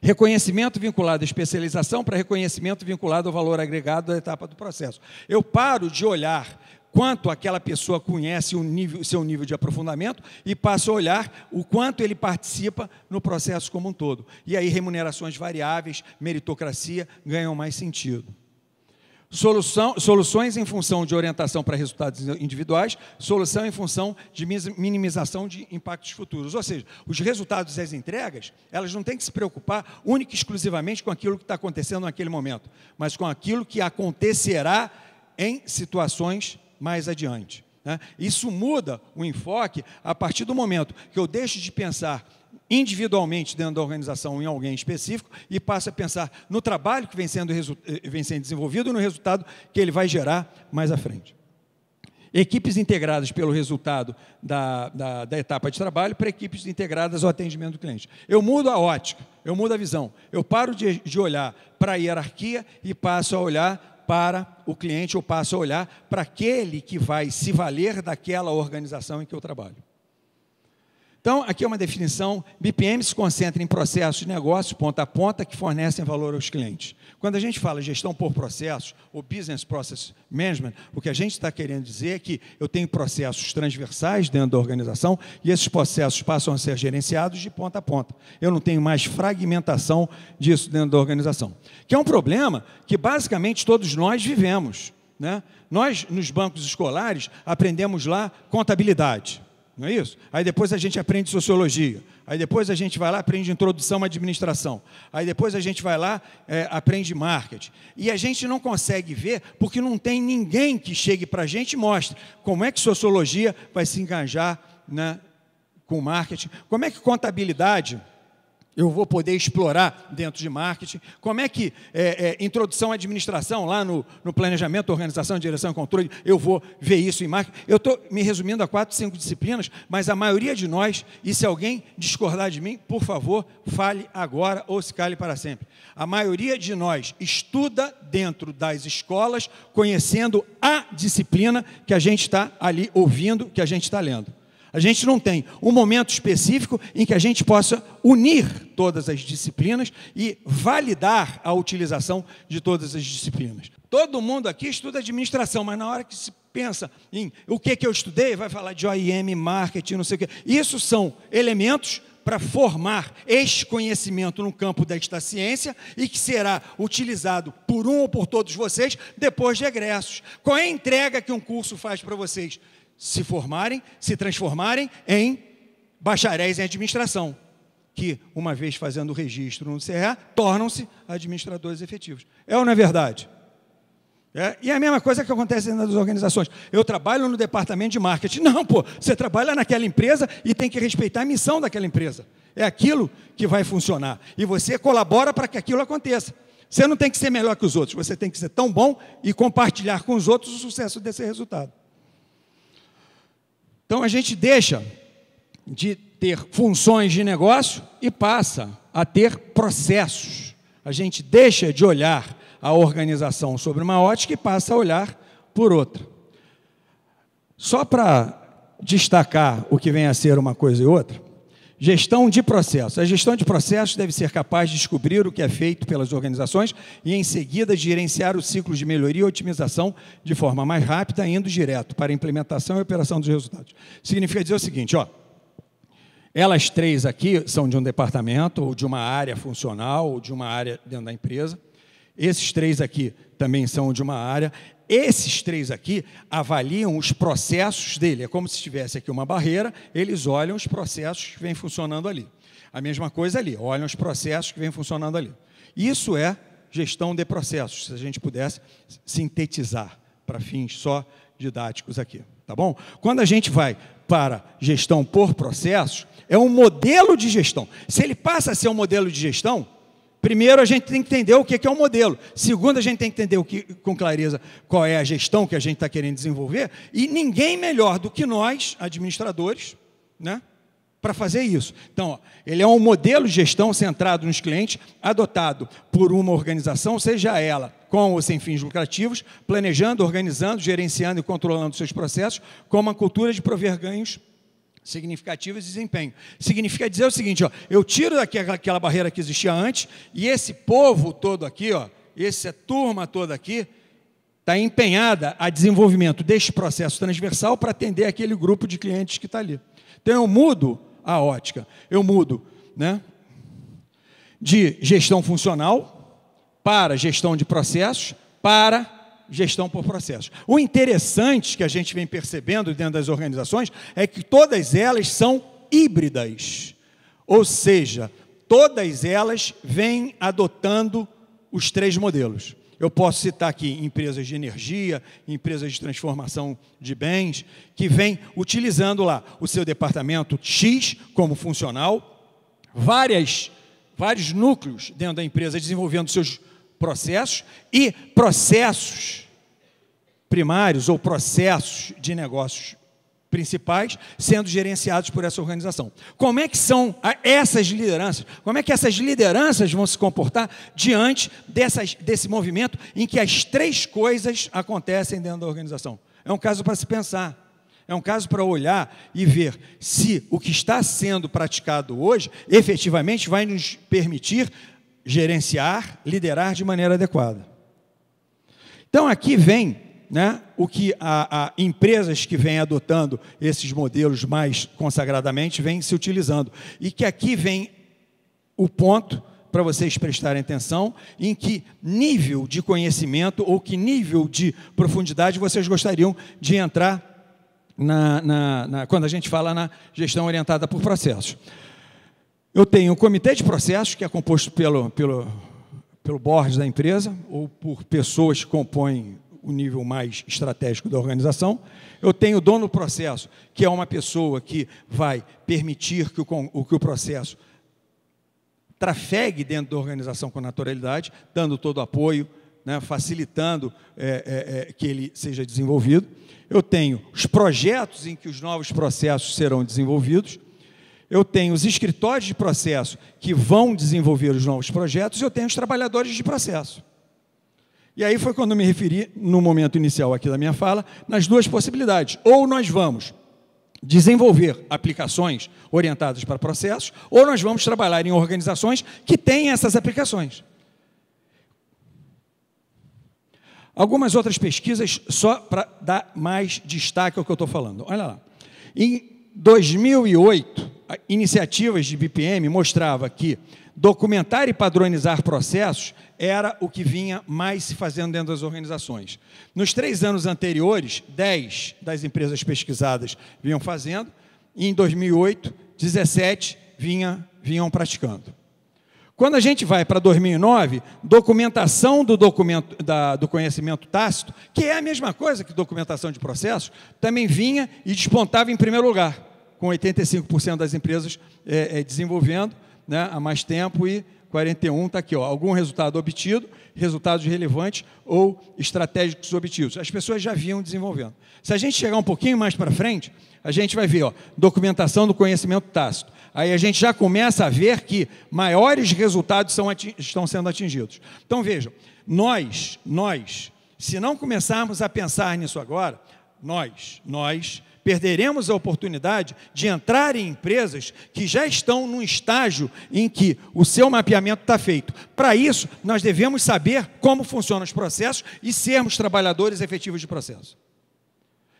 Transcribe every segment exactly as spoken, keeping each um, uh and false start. Reconhecimento vinculado à especialização para reconhecimento vinculado ao valor agregado da etapa do processo. Eu paro de olhar quanto aquela pessoa conhece o nível, seu nível de aprofundamento e passo a olhar o quanto ele participa no processo como um todo. E aí remunerações variáveis, meritocracia ganham mais sentido. Solução, soluções em função de orientação para resultados individuais, solução em função de minimização de impactos futuros. Ou seja, os resultados e as entregas, elas não têm que se preocupar única e exclusivamente com aquilo que está acontecendo naquele momento, mas com aquilo que acontecerá em situações mais adiante, né? Isso muda o enfoque a partir do momento que eu deixo de pensar individualmente dentro da organização em alguém específico e passo a pensar no trabalho que vem sendo, vem sendo desenvolvido e no resultado que ele vai gerar mais à frente. Equipes integradas pelo resultado da, da, da etapa de trabalho para equipes integradas ao atendimento do cliente. Eu mudo a ótica, eu mudo a visão, eu paro de, de olhar para a hierarquia e passo a olhar para o cliente, eu passo a olhar para aquele que vai se valer daquela organização em que eu trabalho. Então, aqui é uma definição, B P M se concentra em processos de negócio, ponta a ponta, que fornecem valor aos clientes. Quando a gente fala gestão por processos, ou Business Process Management, o que a gente está querendo dizer é que eu tenho processos transversais dentro da organização e esses processos passam a ser gerenciados de ponta a ponta. Eu não tenho mais fragmentação disso dentro da organização. Que é um problema que, basicamente, todos nós vivemos, né? Nós, nos bancos escolares, aprendemos lá contabilidade. Não é isso? Aí depois a gente aprende sociologia. Aí depois a gente vai lá, aprende introdução à administração. Aí depois a gente vai lá, é, aprende marketing. E a gente não consegue ver porque não tem ninguém que chegue para a gente e mostre como é que sociologia vai se engajar, né, com marketing, como é que contabilidade eu vou poder explorar dentro de marketing, como é que é, é, introdução à administração, lá no, no planejamento, organização, direção e controle, eu vou ver isso em marketing. Eu estou me resumindo a quatro, cinco disciplinas, mas a maioria de nós, e se alguém discordar de mim, por favor, fale agora ou se cale para sempre. A maioria de nós estuda dentro das escolas, conhecendo a disciplina que a gente está ali ouvindo, que a gente está lendo. A gente não tem um momento específico em que a gente possa unir todas as disciplinas e validar a utilização de todas as disciplinas. Todo mundo aqui estuda administração, mas na hora que se pensa em o que, que eu estudei, vai falar de O I M, marketing, não sei o quê. Isso são elementos para formar este conhecimento no campo desta ciência e que será utilizado por um ou por todos vocês depois de egressos. Qual é a entrega que um curso faz para vocês? Se formarem, se transformarem em bacharéis em administração, que, uma vez fazendo o registro no C R A, tornam-se administradores efetivos. É ou não é verdade? É, e é a mesma coisa que acontece nas organizações. Eu trabalho no departamento de marketing. Não, pô, você trabalha naquela empresa e tem que respeitar a missão daquela empresa. É aquilo que vai funcionar. E você colabora para que aquilo aconteça. Você não tem que ser melhor que os outros, você tem que ser tão bom e compartilhar com os outros o sucesso desse resultado. Então, a gente deixa de ter funções de negócio e passa a ter processos. A gente deixa de olhar a organização sobre uma ótica e passa a olhar por outra. Só para destacar o que vem a ser uma coisa e outra, gestão de processos. A gestão de processos deve ser capaz de descobrir o que é feito pelas organizações e, em seguida, gerenciar os ciclos de melhoria e otimização de forma mais rápida, indo direto para a implementação e operação dos resultados. Significa dizer o seguinte, ó, elas três aqui são de um departamento ou de uma área funcional ou de uma área dentro da empresa. Esses três aqui também são de uma área. Esses três aqui avaliam os processos dele. É como se tivesse aqui uma barreira, eles olham os processos que vêm funcionando ali. A mesma coisa ali, olham os processos que vêm funcionando ali. Isso é gestão de processos, se a gente pudesse sintetizar para fins só didáticos aqui, tá bom? Quando a gente vai para gestão por processos, é um modelo de gestão. Se ele passa a ser um modelo de gestão, primeiro, a gente tem que entender o que é um modelo. Segundo, a gente tem que entender o que, com clareza qual é a gestão que a gente está querendo desenvolver. E ninguém melhor do que nós, administradores, né, para fazer isso. Então, ó, ele é um modelo de gestão centrado nos clientes, adotado por uma organização, seja ela com ou sem fins lucrativos, planejando, organizando, gerenciando e controlando seus processos, com uma cultura de prover ganhos significativo e desempenho. Significa dizer o seguinte, ó, eu tiro daqui aquela barreira que existia antes e esse povo todo aqui, ó, essa turma toda aqui, está empenhada a desenvolvimento deste processo transversal para atender aquele grupo de clientes que está ali. Então, eu mudo a ótica, eu mudo, né, de gestão funcional para gestão de processos, para gestão por processos. O interessante que a gente vem percebendo dentro das organizações é que todas elas são híbridas, ou seja, todas elas vêm adotando os três modelos. Eu posso citar aqui empresas de energia, empresas de transformação de bens, que vêm utilizando lá o seu departamento X como funcional, várias, vários núcleos dentro da empresa desenvolvendo seus processos e processos primários ou processos de negócios principais sendo gerenciados por essa organização. Como é que são essas lideranças? Como é que essas lideranças vão se comportar diante dessas, desse movimento em que as três coisas acontecem dentro da organização? É um caso para se pensar. É um caso para olhar e ver se o que está sendo praticado hoje efetivamente vai nos permitir gerenciar, liderar de maneira adequada. Então, aqui vem, né, o que a, a empresas que vêm adotando esses modelos mais consagradamente vêm se utilizando. E que aqui vem o ponto, para vocês prestarem atenção, em que nível de conhecimento ou que nível de profundidade vocês gostariam de entrar na, na, na, quando a gente fala na gestão orientada por processos. Eu tenho um comitê de processos, que é composto pelo, pelo, pelo board da empresa, ou por pessoas que compõem o nível mais estratégico da organização. Eu tenho o dono do processo, que é uma pessoa que vai permitir que o, que o processo trafegue dentro da organização com naturalidade, dando todo o apoio, né, facilitando é, é, que ele seja desenvolvido. Eu tenho os projetos em que os novos processos serão desenvolvidos. Eu tenho os escritórios de processo que vão desenvolver os novos projetos e eu tenho os trabalhadores de processo. E aí foi quando eu me referi, no momento inicial aqui da minha fala, nas duas possibilidades. Ou nós vamos desenvolver aplicações orientadas para processos, ou nós vamos trabalhar em organizações que têm essas aplicações. Algumas outras pesquisas, só para dar mais destaque ao que eu estou falando. Olha lá. Em dois mil e oito... iniciativas de B P M mostrava que documentar e padronizar processos era o que vinha mais se fazendo dentro das organizações. Nos três anos anteriores, dez das empresas pesquisadas vinham fazendo, e em dois mil e oito, dezessete vinha, vinham praticando. Quando a gente vai para dois mil e nove, documentação do, documento, da, do conhecimento tácito, que é a mesma coisa que documentação de processos, também vinha e despontava em primeiro lugar, com oitenta e cinco por cento das empresas é, é, desenvolvendo, né, há mais tempo, e quarenta e um por cento está aqui, ó, algum resultado obtido, resultados relevantes ou estratégicos obtidos. As pessoas já vinham desenvolvendo. Se a gente chegar um pouquinho mais para frente, a gente vai ver, ó, documentação do conhecimento tácito. Aí a gente já começa a ver que maiores resultados são estão sendo atingidos. Então, vejam, nós, nós, se não começarmos a pensar nisso agora, nós, nós... perderemos a oportunidade de entrar em empresas que já estão num estágio em que o seu mapeamento está feito. Para isso, nós devemos saber como funcionam os processos e sermos trabalhadores efetivos de processo.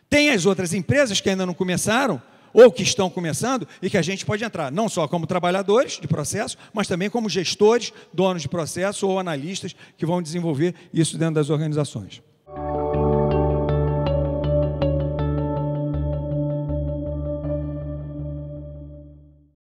Tem as outras empresas que ainda não começaram, ou que estão começando, e que a gente pode entrar, não só como trabalhadores de processo, mas também como gestores, donos de processo ou analistas que vão desenvolver isso dentro das organizações.